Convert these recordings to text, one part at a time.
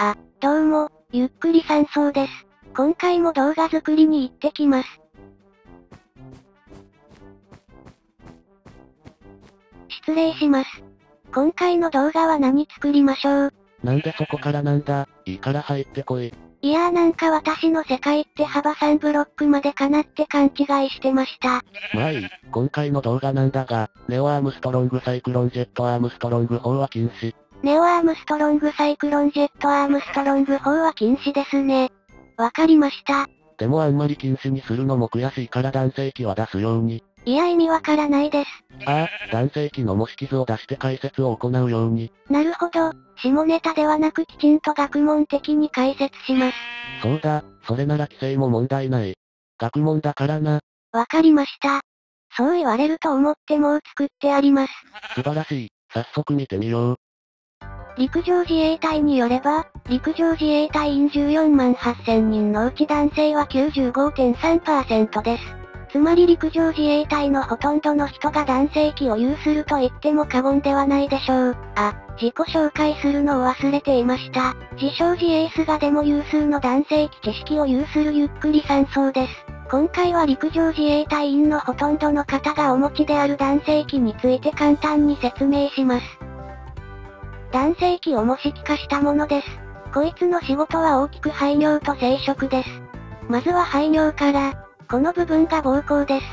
あ、どうも、ゆっくり山荘です。今回も動画作りに行ってきます。失礼します。今回の動画は何作りましょう？なんでそこからなんだ、いいから入ってこい。いやーなんか私の世界って幅3ブロックまでかなって勘違いしてました。まあいい、今回の動画なんだが、ネオアームストロングサイクロンジェットアームストロング砲は禁止。ネオアームストロングサイクロンジェットアームストロング砲は禁止ですね。わかりました。でもあんまり禁止にするのも悔しいから男性器は出すように。いや意味わからないです。ああ、男性器の模式図を出して解説を行うように。なるほど。下ネタではなくきちんと学問的に解説します。そうだ、それなら規制も問題ない。学問だからな。わかりました。そう言われると思ってもう作ってあります。素晴らしい。早速見てみよう。陸上自衛隊によれば、陸上自衛隊員14万8000人のうち男性は 95.3% です。つまり陸上自衛隊のほとんどの人が男性器を有すると言っても過言ではないでしょう。あ、自己紹介するのを忘れていました。自称自衛スガでも有数の男性器知識を有するゆっくり山荘です。今回は陸上自衛隊員のほとんどの方がお持ちである男性器について簡単に説明します。男性器を模式化したものです。こいつの仕事は大きく排尿と生殖です。まずは排尿から。この部分が膀胱です。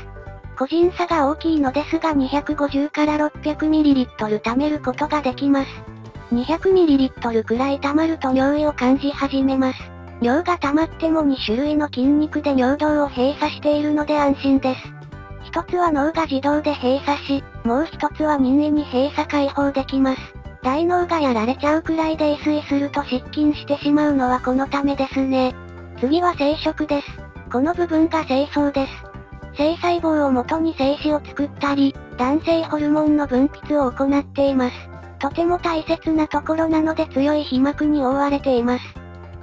個人差が大きいのですが250から 600ml 貯めることができます。200ml くらい溜まると尿意を感じ始めます。尿が溜まっても2種類の筋肉で尿道を閉鎖しているので安心です。一つは脳が自動で閉鎖し、もう一つは任意に閉鎖解放できます。大脳がやられちゃうくらいで萎衰すると失禁してしまうのはこのためですね。次は生殖です。この部分が精巣です。精細胞を元に精子を作ったり、男性ホルモンの分泌を行っています。とても大切なところなので強い皮膜に覆われています。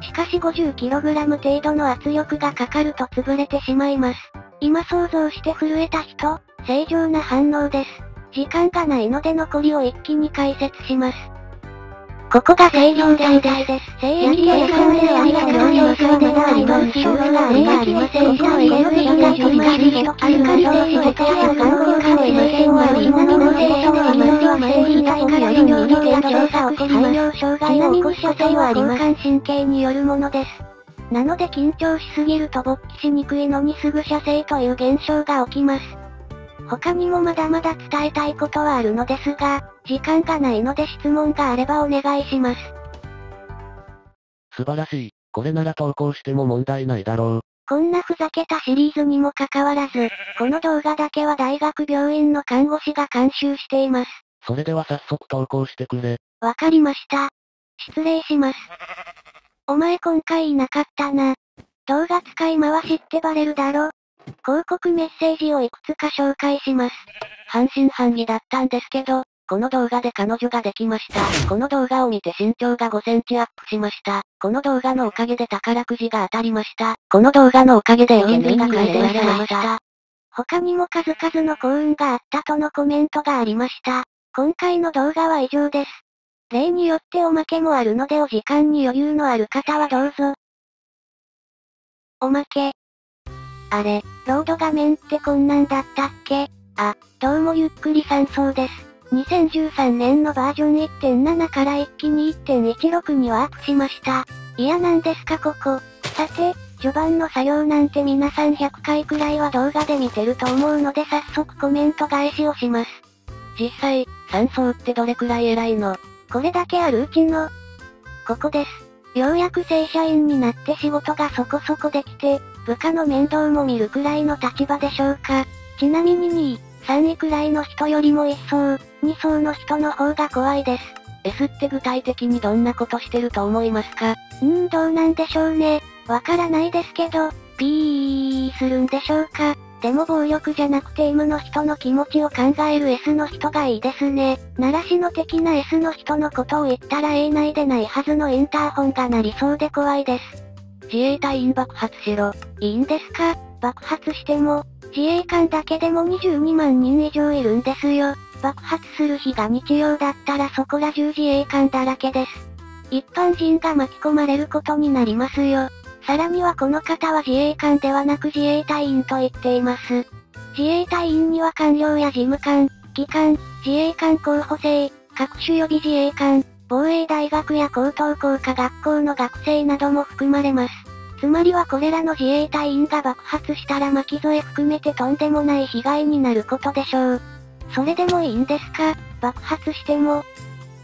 しかし 50kg 程度の圧力がかかると潰れてしまいます。今想像して震えた人、正常な反応です。時間がないので残りを一気に解説します。ここが性病剤です。性液や薬剤や尿様子はまだあります。症状がありません。ここは遺伝子が取り出し、アルカリ性脂肪や眼光化の遺伝子はみんなの性症はまずは性自体からより尿に程度調査を起こります。ちなみに射精は交感神経によるものです。なので緊張しすぎると勃起しにくいのにすぐ射精という現象が起きます。他にもまだまだ伝えたいことはあるのですが、時間がないので質問があればお願いします。素晴らしい。これなら投稿しても問題ないだろう。こんなふざけたシリーズにもかかわらず、この動画だけは大学病院の看護師が監修しています。それでは早速投稿してくれ。わかりました。失礼します。お前今回いなかったな。動画使い回しってバレるだろ。広告メッセージをいくつか紹介します。半信半疑だったんですけど、この動画で彼女ができました。この動画を見て身長が5センチアップしました。この動画のおかげで宝くじが当たりました。この動画のおかげで永遠が変えられました。他にも数々の幸運があったとのコメントがありました。今回の動画は以上です。例によっておまけもあるのでお時間に余裕のある方はどうぞ。おまけ。あれ、ロード画面ってこんなんだったっけ？あ、どうもゆっくり山荘です。2013年のバージョン 1.7 から一気に 1.16 にワープしました。いやなんですかここ。さて、序盤の作業なんて皆さん100回くらいは動画で見てると思うので早速コメント返しをします。実際、山荘ってどれくらい偉いの？これだけあるうちの、ここです。ようやく正社員になって仕事がそこそこできて、部下の面倒も見るくらいの立場でしょうか。ちなみに2位、3位くらいの人よりも1層、2層の人の方が怖いです。S って具体的にどんなことしてると思いますか？どうなんでしょうね。わからないですけど、ピーするんでしょうか。でも暴力じゃなくて M の人の気持ちを考える S の人がいいですね。鳴らしの的な S の人のことを言ったら A 内でないはずのインターホンが鳴りそうで怖いです。自衛隊員爆発しろ。いいんですか？爆発しても、自衛官だけでも22万人以上いるんですよ。爆発する日が日曜だったらそこら中自衛官だらけです。一般人が巻き込まれることになりますよ。さらにはこの方は自衛官ではなく自衛隊員と言っています。自衛隊員には官僚や事務官、機関、自衛官候補生、各種予備自衛官、防衛大学や高等工科学校の学生なども含まれます。つまりはこれらの自衛隊員が爆発したら巻き添え含めてとんでもない被害になることでしょう。それでもいいんですか、爆発しても。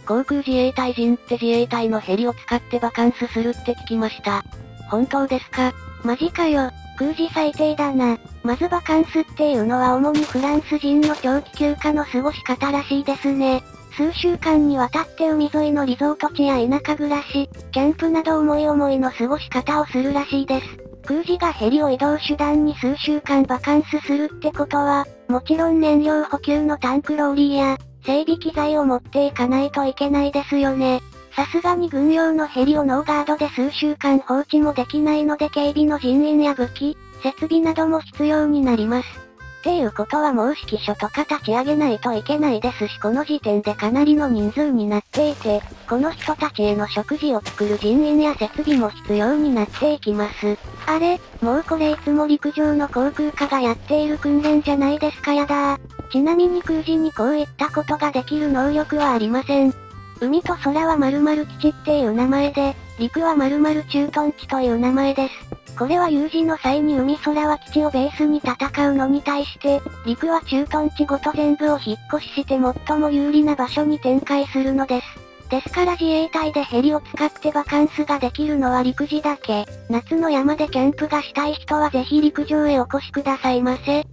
航空自衛隊人って自衛隊のヘリを使ってバカンスするって聞きました。本当ですか？マジかよ。空自最低だな。まずバカンスっていうのは主にフランス人の長期休暇の過ごし方らしいですね。数週間にわたって海沿いのリゾート地や田舎暮らし、キャンプなど思い思いの過ごし方をするらしいです。空自がヘリを移動手段に数週間バカンスするってことは、もちろん燃料補給のタンクローリーや、整備機材を持っていかないといけないですよね。さすがに軍用のヘリをノーガードで数週間放置もできないので警備の人員や武器、設備なども必要になります。っていうことはもう指揮所とか立ち上げないといけないですし、この時点でかなりの人数になっていて、この人たちへの食事を作る人員や設備も必要になっていきます。あれ、もうこれいつも陸上の航空科がやっている訓練じゃないですか。やだー。ちなみに空自にこういったことができる能力はありません。海と空は〇〇基地っていう名前で、陸は〇〇駐屯地という名前です。これは有事の際に海空は基地をベースに戦うのに対して、陸は駐屯地ごと全部を引っ越しして最も有利な場所に展開するのです。ですから自衛隊でヘリを使ってバカンスができるのは陸自だけ。夏の山でキャンプがしたい人はぜひ陸上へお越しくださいませ。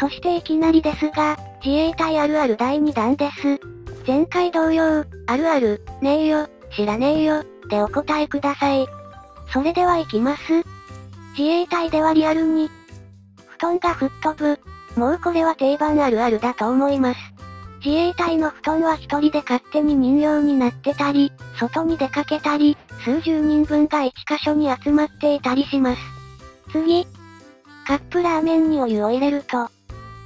そしていきなりですが、自衛隊あるある第2弾です。前回同様、あるある、ねえよ、知らねえよ、でお答えください。それでは行きます。自衛隊ではリアルに、布団が吹っ飛ぶ。もうこれは定番あるあるだと思います。自衛隊の布団は一人で勝手に人形になってたり、外に出かけたり、数十人分が一箇所に集まっていたりします。次、カップラーメンにお湯を入れると、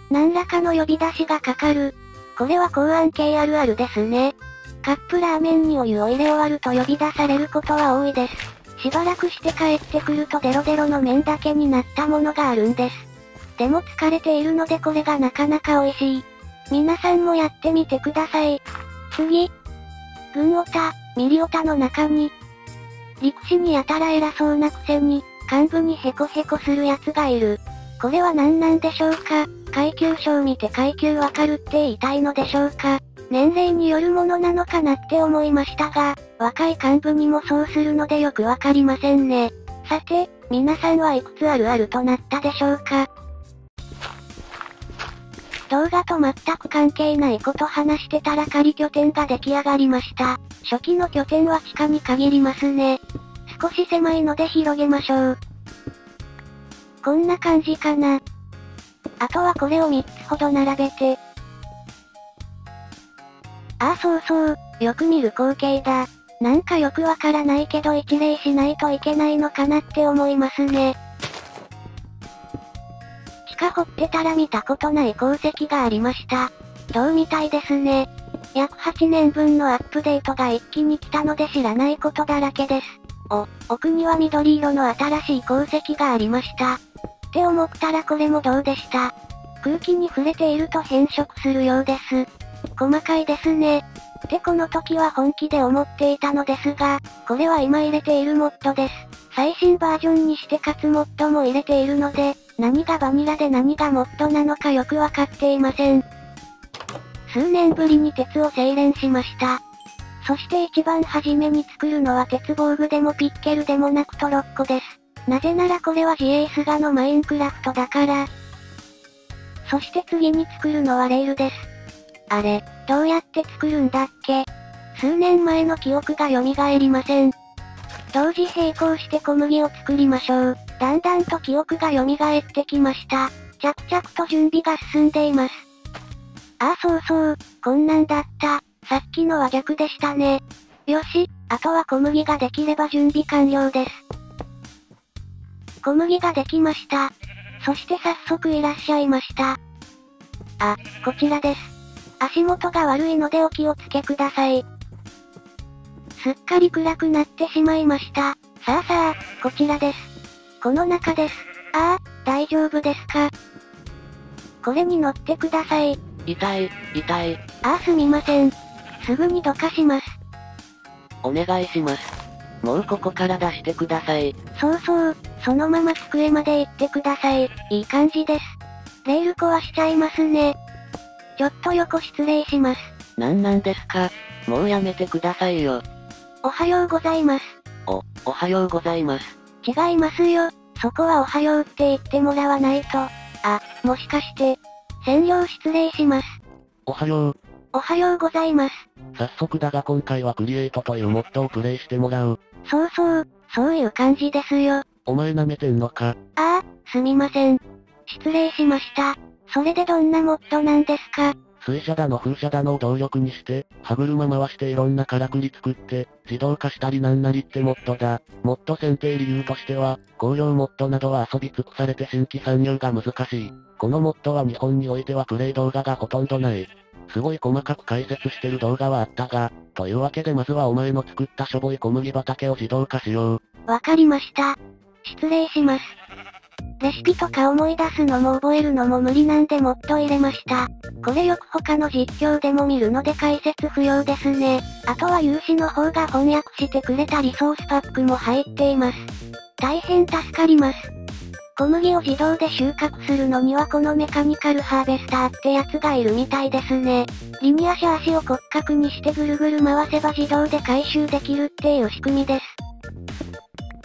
何らかの呼び出しがかかる。これは公安系あるあるですね。カップラーメンにお湯を入れ終わると呼び出されることは多いです。しばらくして帰ってくるとデロデロの麺だけになったものがあるんです。でも疲れているのでこれがなかなか美味しい。皆さんもやってみてください。次。軍オタ、ミリオタの中に、陸士にやたら偉そうなくせに、幹部にヘコヘコするやつがいる。これは何なんでしょうか？階級証見て階級わかるって言いたいのでしょうか？年齢によるものなのかなって思いましたが、若い幹部にもそうするのでよくわかりませんね。さて、皆さんはいくつあるあるとなったでしょうか？動画と全く関係ないこと話してたら仮拠点が出来上がりました。初期の拠点は地下に限りますね。少し狭いので広げましょう。こんな感じかな。あとはこれを3つほど並べて。ああそうそう、よく見る光景だ。なんかよくわからないけど一例しないといけないのかなって思いますね。地下掘ってたら見たことない鉱石がありました。どうみたいですね。約8年分のアップデートが一気に来たので知らないことだらけです。お、奥には緑色の新しい鉱石がありました。って思ったらこれもどうでした。空気に触れていると変色するようです。細かいですね。ってこの時は本気で思っていたのですが、これは今入れているモッドです。最新バージョンにしてかつモッドも入れているので、何がバニラで何がモッドなのかよくわかっていません。数年ぶりに鉄を精錬しました。そして一番初めに作るのは鉄防具でもピッケルでもなくトロッコです。なぜならこれは自衛スガのマインクラフトだから。そして次に作るのはレールです。あれ、どうやって作るんだっけ？数年前の記憶が蘇りません。同時並行して小麦を作りましょう。だんだんと記憶が蘇ってきました。着々と準備が進んでいます。ああそうそう、こんなんだった。さっきのは逆でしたね。よし、あとは小麦ができれば準備完了です。小麦ができました。そして早速いらっしゃいました。あ、こちらです。足元が悪いのでお気をつけください。すっかり暗くなってしまいました。さあさあ、こちらです。この中です。ああ、大丈夫ですか。これに乗ってください。痛い、痛い。ああ、すみません。すぐにどかします。お願いします。もうここから出してください。そうそう、そのまま机まで行ってください。いい感じです。レール壊しちゃいますね。ちょっと横失礼します。なんなんですか。もうやめてくださいよ。おはようございます。おはようございます。違いますよ。そこはおはようって言ってもらわないと。あ、もしかして。専用失礼します。おはよう。おはようございます。早速だが今回はクリエイトというモッドをプレイしてもらう。そうそう、そういう感じですよ。お前舐めてんのか。ああ、すみません。失礼しました。それでどんなモッドなんですか。水車だの風車だのを動力にして、歯車回していろんなからくり作って、自動化したりなんなりってモッドだ。モッド選定理由としては、工業モッドなどは遊び尽くされて新規参入が難しい。このモッドは日本においてはプレイ動画がほとんどない。すごい細かく解説してる動画はあったが、というわけでまずはお前の作ったしょぼい小麦畑を自動化しよう。わかりました。失礼します。レシピとか思い出すのも覚えるのも無理なんでもっと入れました。これよく他の実況でも見るので解説不要ですね。あとは有志の方が翻訳してくれたリソースパックも入っています。大変助かります。小麦を自動で収穫するのにはこのメカニカルハーベスターってやつがいるみたいですね。リニア車足を骨格にしてぐるぐる回せば自動で回収できるっていう仕組みです。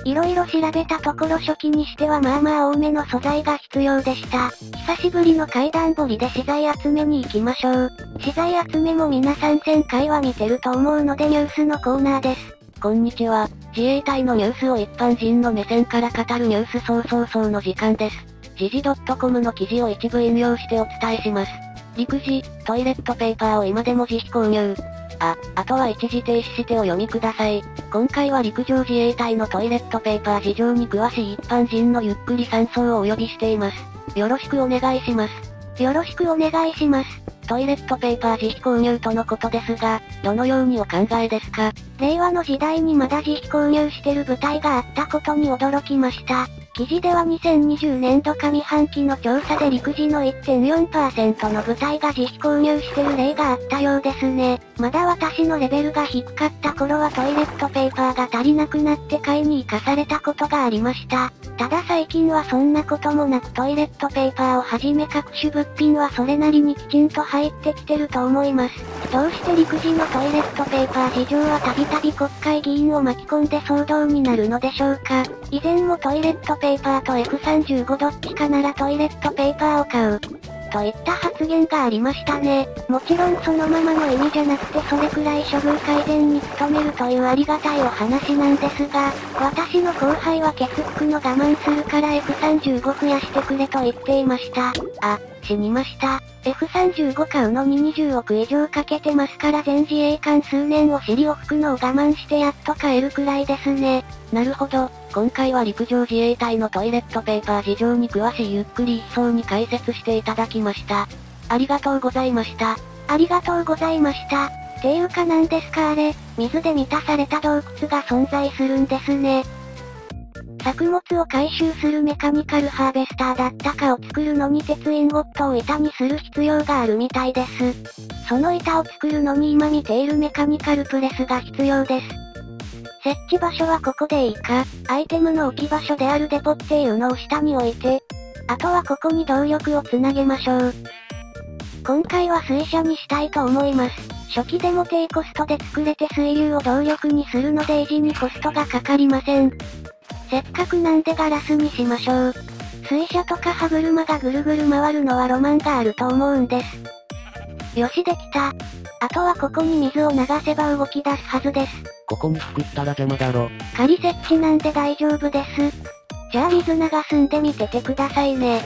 いろいろ調べたところ初期にしてはまあまあ多めの素材が必要でした。久しぶりの階段掘りで資材集めに行きましょう。資材集めも皆さん1000回は見てると思うのでニュースのコーナーです。こんにちは。自衛隊のニュースを一般人の目線から語るニュースそうそうそうの時間です。時事 .com の記事を一部引用してお伝えします。陸自、トイレットペーパーを今でも自費購入。あとは一時停止してお読みください。今回は陸上自衛隊のトイレットペーパー事情に詳しい一般人のゆっくり参照をお呼びしています。よろしくお願いします。よろしくお願いします。トイレットペーパー自費購入とのことですが、どのようにお考えですか？令和の時代にまだ自費購入してる部隊があったことに驚きました。記事では2020年度上半期の調査で陸自の 1.4% の部隊が自費購入してる例があったようですね。まだ私のレベルが低かった頃はトイレットペーパーが足りなくなって買いに行かされたことがありました。ただ最近はそんなこともなくトイレットペーパーをはじめ各種物品はそれなりにきちんと入ってきてると思います。どうして陸自のトイレットペーパー事情はたびたび国会議員を巻き込んで騒動になるのでしょうか。以前もトイレットペーパーと F35 どっちかならトイレットペーパーを買うといった発言がありましたね。もちろんそのままの意味じゃなくてそれくらい処遇改善に努めるというありがたいお話なんですが、私の後輩はケツ拭くの我慢するから F35 増やしてくれと言っていました。あ、死にました。F35 買うのに20億以上かけてますから全自衛官数年お尻を拭くのを我慢してやっと買えるくらいですね。なるほど。今回は陸上自衛隊のトイレットペーパー事情に詳しいゆっくり一層に解説していただきました。ありがとうございました。ありがとうございました。っていうかなんですかあれ、水で満たされた洞窟が存在するんですね。作物を回収するメカニカルハーベスターだったかを作るのに鉄インゴットを板にする必要があるみたいです。その板を作るのに今見ているメカニカルプレスが必要です。設置場所はここでいいか、アイテムの置き場所であるデポっていうのを下に置いて、あとはここに動力をつなげましょう。今回は水車にしたいと思います。初期でも低コストで作れて水流を動力にするので維持にコストがかかりません。せっかくなんでガラスにしましょう。水車とか歯車がぐるぐる回るのはロマンがあると思うんです。よしできた。あとはここに水を流せば動き出すはずです。ここに作ったら邪魔だろ。仮設置なんで大丈夫です。じゃあ水流すんでみててくださいね。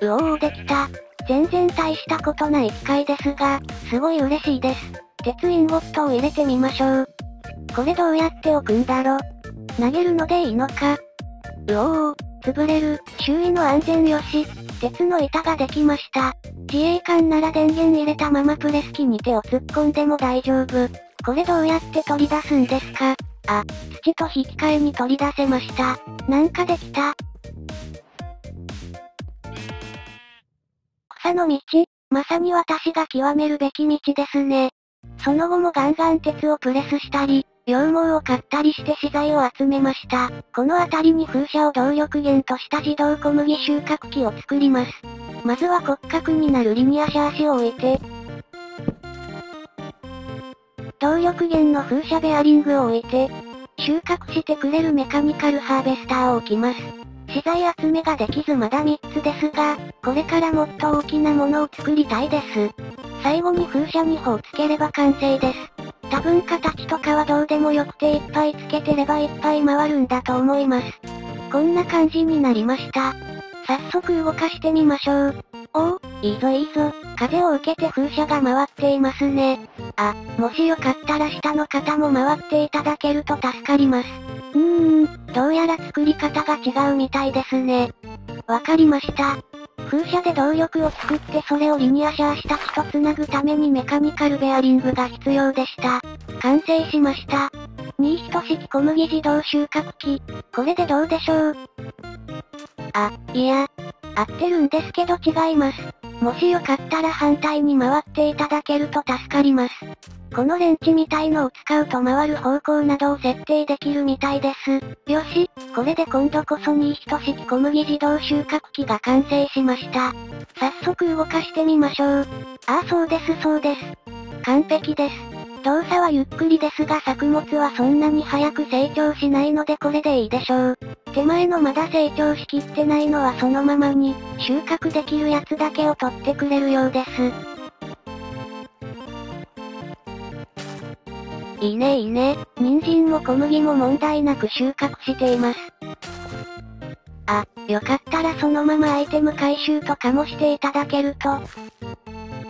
うおおできた。全然大したことない機械ですが、すごい嬉しいです。鉄インゴットを入れてみましょう。これどうやって置くんだろ。投げるのでいいのか。うおお、潰れる。周囲の安全よし。鉄の板ができました。自衛官なら電源入れたままプレス機に手を突っ込んでも大丈夫。これどうやって取り出すんですか？あ、土と引き換えに取り出せました。なんかできた。草の道、まさに私が極めるべき道ですね。その後もガンガン鉄をプレスしたり、羊毛を買ったりして資材を集めました。この辺りに風車を動力源とした自動小麦収穫機を作ります。まずは骨格になるリニアシャーシを置いて、動力源の風車ベアリングを置いて、収穫してくれるメカニカルハーベスターを置きます。資材集めができずまだ3つですが、これからもっと大きなものを作りたいです。最後に風車2本つければ完成です。多分形とかはどうでもよくていっぱいつけてればいっぱい回るんだと思います。こんな感じになりました。早速動かしてみましょう。おお、いいぞいいぞ。風を受けて風車が回っていますね。あ、もしよかったら下の方も回っていただけると助かります。どうやら作り方が違うみたいですね。わかりました。風車で動力を作ってそれをリニアシャーした木と繋ぐためにメカニカルベアリングが必要でした。完成しました。2等式小麦自動収穫機。これでどうでしょう？あ、いや、合ってるんですけど違います。もしよかったら反対に回っていただけると助かります。このレンチみたいのを使うと回る方向などを設定できるみたいです。よし、これで今度こそ2等式小麦自動収穫機が完成しました。早速動かしてみましょう。ああそうですそうです。完璧です。動作はゆっくりですが作物はそんなに早く成長しないのでこれでいいでしょう。手前のまだ成長しきってないのはそのままに、収穫できるやつだけを取ってくれるようです。いいねいいね、人参も小麦も問題なく収穫しています。あ、よかったらそのままアイテム回収とかもしていただけると。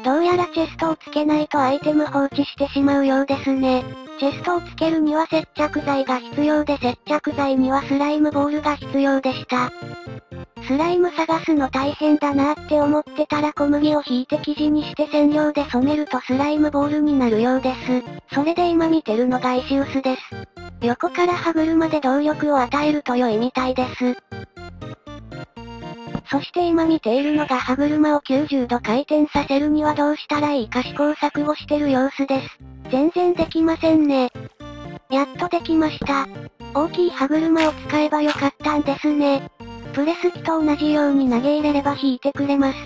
どうやらチェストをつけないとアイテム放置してしまうようですね。チェストをつけるには接着剤が必要で接着剤にはスライムボールが必要でした。スライム探すの大変だなって思ってたら小麦を引いて生地にして染料で染めるとスライムボールになるようです。それで今見てるのが石臼です。横から歯車で動力を与えると良いみたいです。そして今見ているのが歯車を90度回転させるにはどうしたらいいか試行錯誤してる様子です。全然できませんね。やっとできました。大きい歯車を使えばよかったんですね。プレス機と同じように投げ入れれば引いてくれます。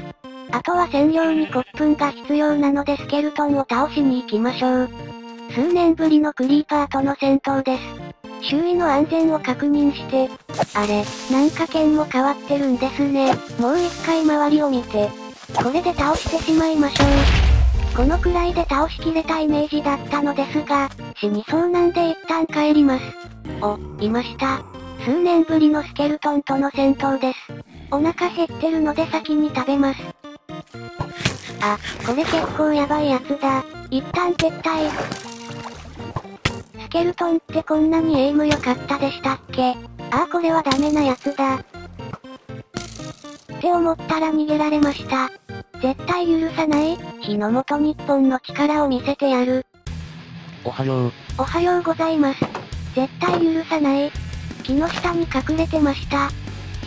あとは専用に骨粉が必要なのでスケルトンを倒しに行きましょう。数年ぶりのクリーパーとの戦闘です。周囲の安全を確認して、あれ、なんか剣も変わってるんですね。もう一回周りを見て、これで倒してしまいましょう。このくらいで倒しきれたイメージだったのですが、死にそうなんで一旦帰ります。お、いました。数年ぶりのスケルトンとの戦闘です。お腹減ってるので先に食べます。あ、これ結構やばいやつだ。一旦撤退。スケルトンってこんなにエイム良かったでしたっけ？ああこれはダメなやつだ。って思ったら逃げられました。絶対許さない、日の元日本の力を見せてやる。おはよう。おはようございます。絶対許さない。木の下に隠れてました。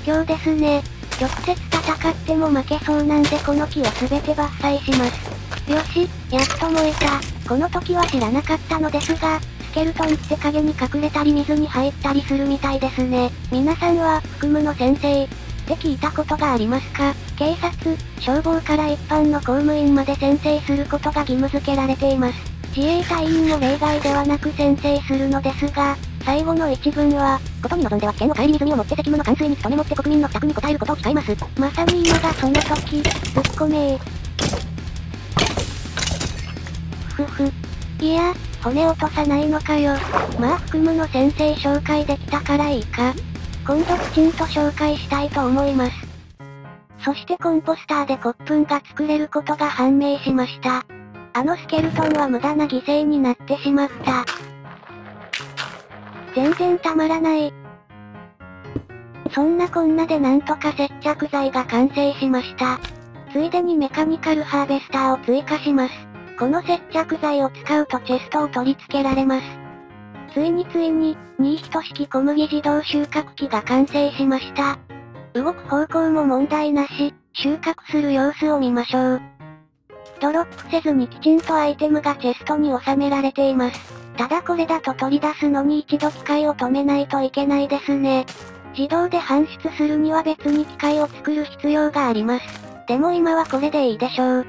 卑怯ですね。直接戦っても負けそうなんでこの木を全て伐採します。よし、やっと燃えた。この時は知らなかったのですが、スケルトンって影に隠れたり水に入ったりするみたいですね。皆さんは、服務の先生、って聞いたことがありますか？警察、消防から一般の公務員まで宣誓することが義務付けられています。自衛隊員も例外ではなく宣誓するのですが、最後の一文は、ことに臨んでは危険を顧みずにをもって責務の完遂に努めもって国民の負託に応えることを誓います。まさに今がその時、ぶっこめー。ふふ。いや、骨落とさないのかよ。まあ、服務の先生紹介できたからいいか。今度きちんと紹介したいと思います。そしてコンポスターで骨粉が作れることが判明しました。あのスケルトンは無駄な犠牲になってしまった。全然たまらない。そんなこんなでなんとか接着剤が完成しました。ついでにメカニカルハーベスターを追加します。この接着剤を使うとチェストを取り付けられます。ついに、新人式小麦自動収穫機が完成しました。動く方向も問題なし、収穫する様子を見ましょう。ドロップせずにきちんとアイテムがチェストに収められています。ただこれだと取り出すのに一度機械を止めないといけないですね。自動で搬出するには別に機械を作る必要があります。でも今はこれでいいでしょう。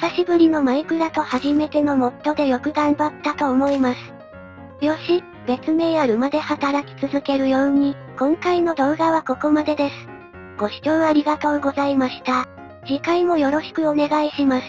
久しぶりのマイクラと初めてのモッドでよく頑張ったと思います。よし、別名あるまで働き続けるように、今回の動画はここまでです。ご視聴ありがとうございました。次回もよろしくお願いします。